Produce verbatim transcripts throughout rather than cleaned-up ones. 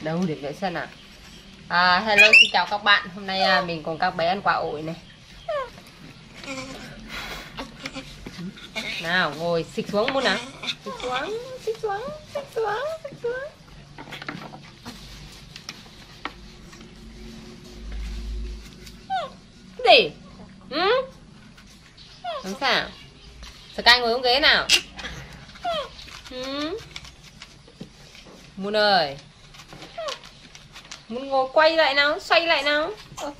Đâu được nữa xem nào. À, hello, xin chào các bạn. Hôm nay à, mình cùng các bé ăn quả ổi này. Nào, ngồi xịt xuống Moon nào. Xịt xuống, xịt xuống, xịt xuống, xịt xuống. Gì? Ừ? Làm sao? Sky ngồi xuống ghế nào. Ừ. Moon ơi, Moon ngồi quay lại nào, xoay lại nào. Ôi.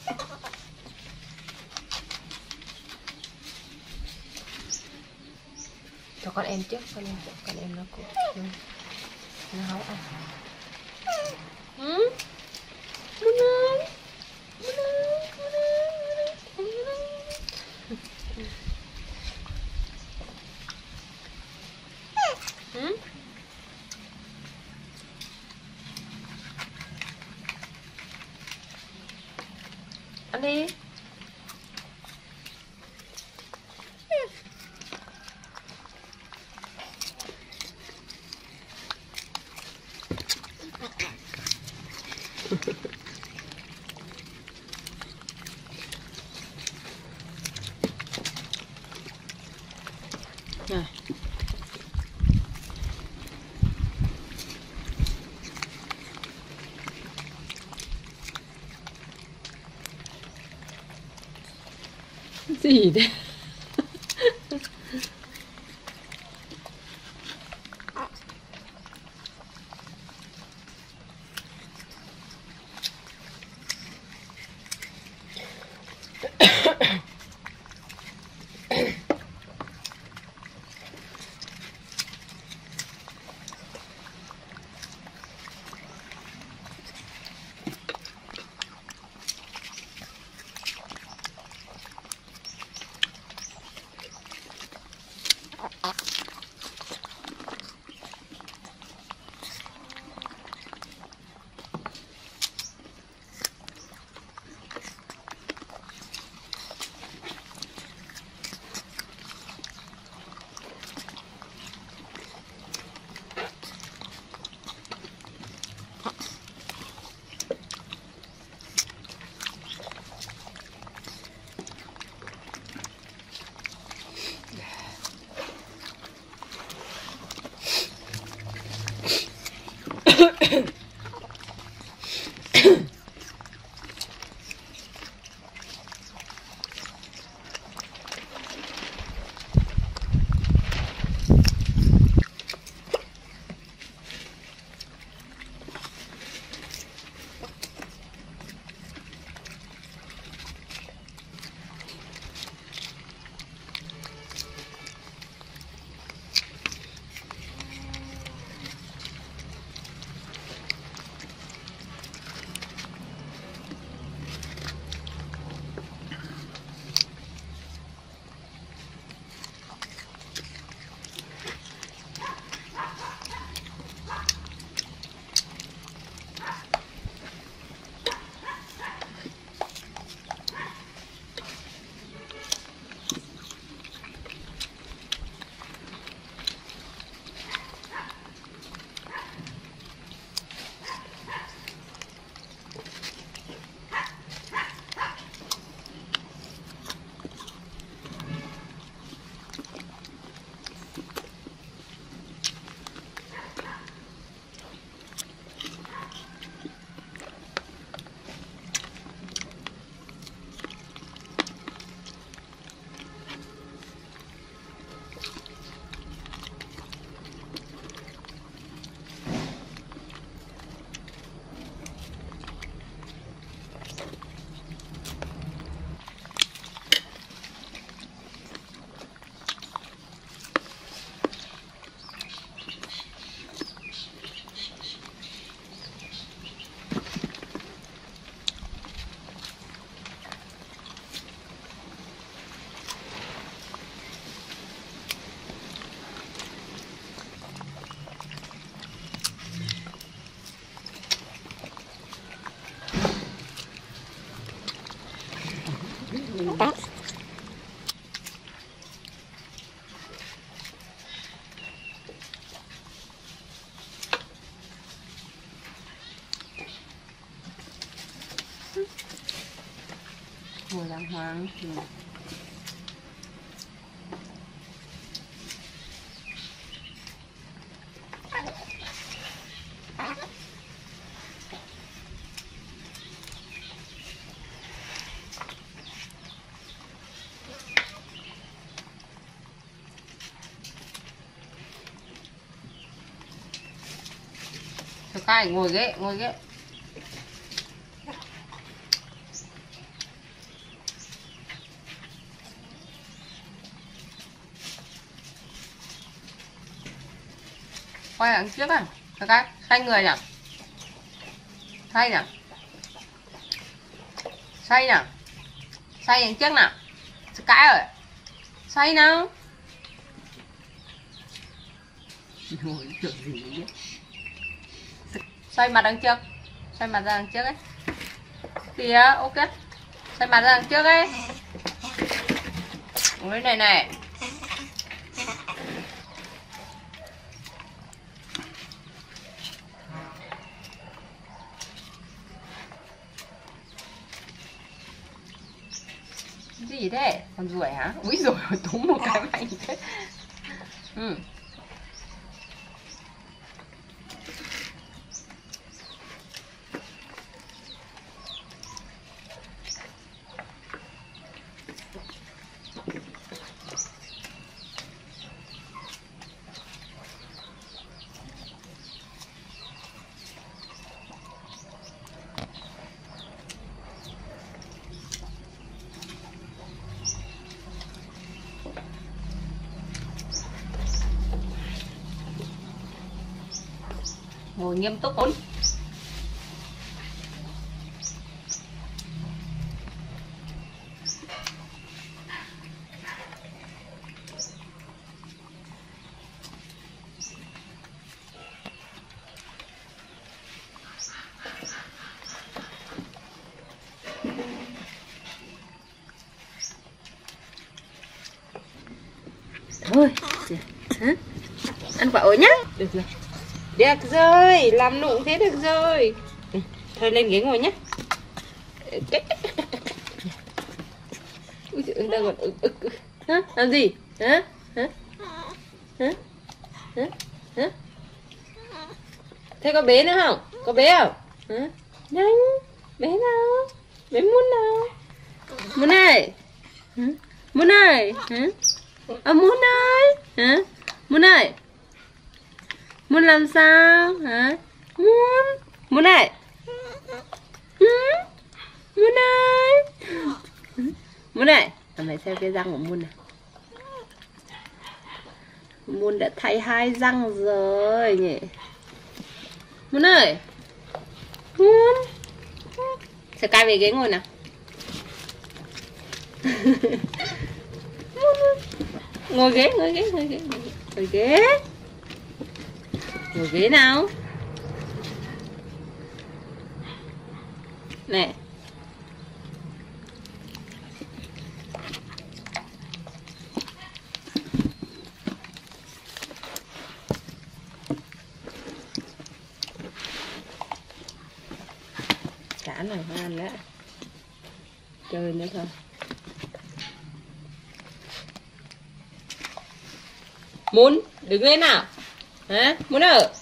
Cho con em trước, con em trước, con em nó cũng nó háu ăn. Ừ. Moon ơi, Moon ơi, Moon ơi, Moon ơi. Ừ. Ăn đi. Rồi. Gì đấy. ถั่วลังฮางคือSky ngồi ghế, ngồi ghế. Quay lại trước à, Sky, xoay người nhỉ? Xoay nhỉ? Xoay nhỉ? Xoay đằng trước nào? Sky ơi, xoay nào? Ngồi chuyện gì đấy? Xoay mặt đằng trước, xoay mặt ra đằng trước ấy. Kìa, ok. Xoay mặt ra đằng trước ấy. Ôi này này. Gì thế? Con ruồi hả? Úi giời ơi, túm một cái mạnh thế. Ừ. Ngồi nghiêm túc ổn. Thôi, hả? Ăn quả ổi nhá. Được rồi. Được rồi, làm nụ thế được rồi. Thôi lên ghế ngồi nhé. Ui giời, đang còn ực ực. Hả? Làm gì? Hả? Hả? Hả? Hả? Hả? Thế có bé nữa không? Có bé không? Hả? Nhanh, bé nào? Bé Moon nào? Moon này. Hả? Moon này. Hả? À Moon này. Hả? Moon này. Muốn làm sao hả? Muốn muốn này, muốn này, muốn này. Làm này xem cái răng của Moon này. Moon đã thay hai răng rồi nhỉ? Muốn này, muốn. Sky về ghế ngồi nào. Ngồi ghế, ngồi ghế, ngồi ghế, ngồi ghế. Ngồi ghế nào. Nè. Cả này phải ăn đấy. Chơi nữa thôi. Muốn đứng lên nào. Hả? Muốn ở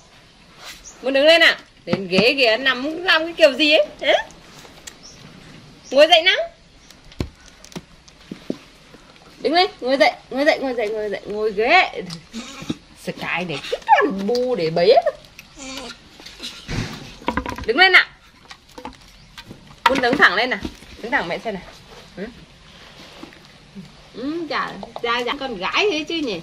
muốn đứng lên nào, đến ghế kìa, nằm làm cái kiểu gì ấy. Hả? Ngồi dậy nào, đứng lên, ngồi dậy, ngồi dậy, ngồi dậy, ngồi dậy, ngồi ghế. Sky này cứ làm bu để bấy ấy. Đứng lên nào, muốn đứng thẳng lên nào, đứng thẳng mẹ xem nào. Ừ, chả ra dạ con gái thế chứ nhỉ.